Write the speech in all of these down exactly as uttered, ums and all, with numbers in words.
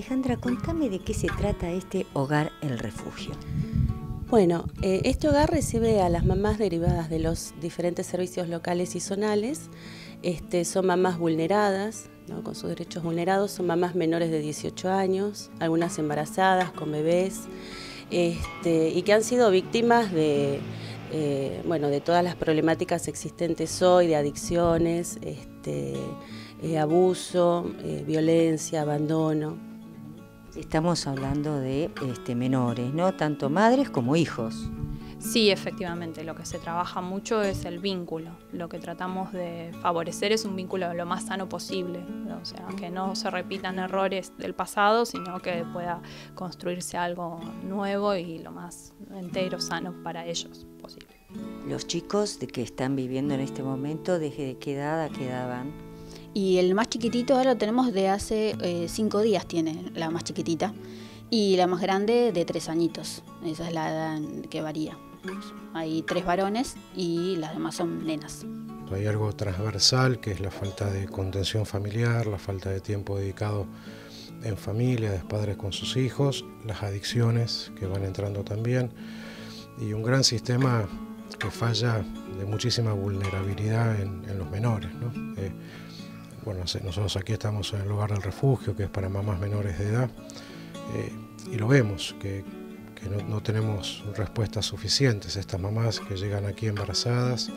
Alejandra, contame de qué se trata este hogar El Refugio. Bueno, eh, este hogar recibe a las mamás derivadas de los diferentes servicios locales y zonales. Este, son mamás vulneradas, ¿no? Con sus derechos vulnerados, son mamás menores de dieciocho años, algunas embarazadas, con bebés, este, y que han sido víctimas de, eh, bueno, de todas las problemáticas existentes hoy, de adicciones, este, eh, abuso, eh, violencia, abandono. Estamos hablando de este, menores, ¿no? Tanto madres como hijos. Sí, efectivamente, lo que se trabaja mucho es el vínculo. Lo que tratamos de favorecer es un vínculo lo más sano posible. O sea, que no se repitan errores del pasado, sino que pueda construirse algo nuevo y lo más entero, sano para ellos posible. ¿Los chicos que están viviendo en este momento, desde qué edad a qué edad van? Y el más chiquitito ahora lo tenemos de hace eh, cinco días, tiene la más chiquitita, y la más grande de tres añitos, esa es la edad que varía. Hay tres varones y las demás son nenas. Hay algo transversal que es la falta de contención familiar, la falta de tiempo dedicado en familia, de padres con sus hijos, las adicciones que van entrando también, y un gran sistema que falla de muchísima vulnerabilidad en, en los menores, ¿no? Eh, Bueno, nosotros aquí estamos en el hogar del refugio, que es para mamás menores de edad, eh, y lo vemos, que, que no, no tenemos respuestas suficientes. Estas mamás que llegan aquí embarazadas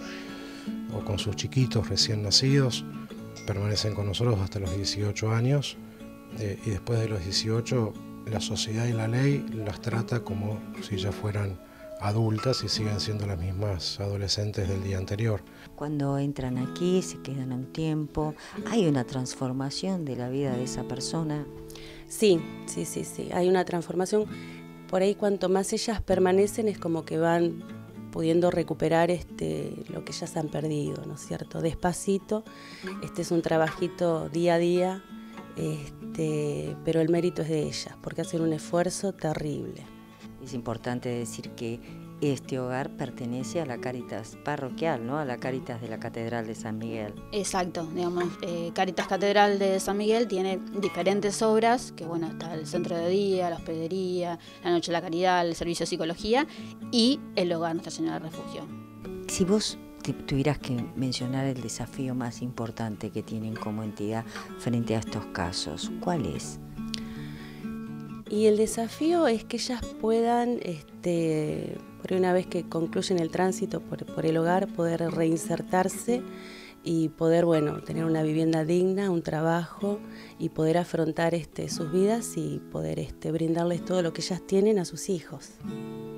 o con sus chiquitos recién nacidos, permanecen con nosotros hasta los dieciocho años, eh, y después de los dieciocho la sociedad y la ley las trata como si ya fueran adultas y siguen siendo las mismas adolescentes del día anterior. Cuando entran aquí, se quedan un tiempo, ¿hay una transformación de la vida de esa persona? Sí, sí, sí, sí, hay una transformación. Por ahí cuanto más ellas permanecen es como que van pudiendo recuperar este, lo que ellas han perdido, ¿no es cierto? Despacito, este es un trabajito día a día, este, pero el mérito es de ellas, porque hacen un esfuerzo terrible. Es importante decir que este hogar pertenece a la Caritas parroquial, ¿no? A la Caritas de la Catedral de San Miguel. Exacto, digamos, eh, Caritas Catedral de San Miguel tiene diferentes obras, que bueno, está el centro de día, la hospedería, la noche de la caridad, el servicio de psicología y el hogar Nuestra Señora del Refugio. Si vos te tuvieras que mencionar el desafío más importante que tienen como entidad frente a estos casos, ¿cuál es? Y el desafío es que ellas puedan, este, por una vez que concluyen el tránsito por, por el hogar, poder reinsertarse y poder, bueno, tener una vivienda digna, un trabajo y poder afrontar este, sus vidas y poder este, brindarles todo lo que ellas tienen a sus hijos.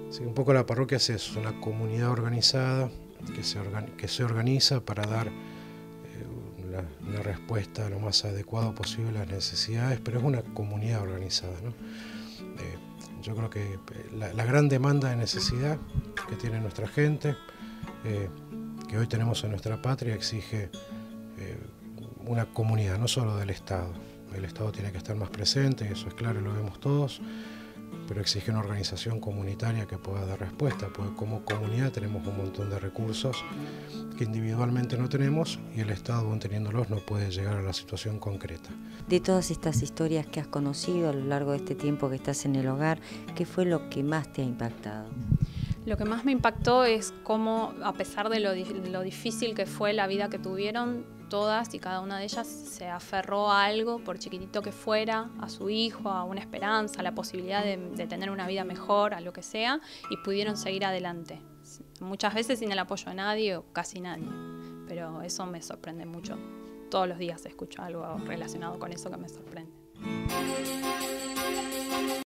Sí, un poco la parroquia es eso, una comunidad organizada que se, organi que se organiza para dar eh, una, una respuesta lo más adecuada posible a las necesidades, pero es una comunidad organizada, ¿no? Eh, yo creo que la, la gran demanda de necesidad que tiene nuestra gente, eh, que hoy tenemos en nuestra patria, exige eh, una comunidad, no solo del Estado. El Estado tiene que estar más presente, eso es claro, lo vemos todos, pero exige una organización comunitaria que pueda dar respuesta, porque como comunidad tenemos un montón de recursos que individualmente no tenemos y el Estado, aún teniéndolos, no puede llegar a la situación concreta. De todas estas historias que has conocido a lo largo de este tiempo que estás en el hogar, ¿qué fue lo que más te ha impactado? Lo que más me impactó es cómo, a pesar de lo, lo difícil que fue la vida que tuvieron, todas y cada una de ellas se aferró a algo, por chiquitito que fuera, a su hijo, a una esperanza, a la posibilidad de, de tener una vida mejor, a lo que sea, y pudieron seguir adelante. Muchas veces sin el apoyo de nadie o casi nadie, pero eso me sorprende mucho. Todos los días escucho algo relacionado con eso que me sorprende.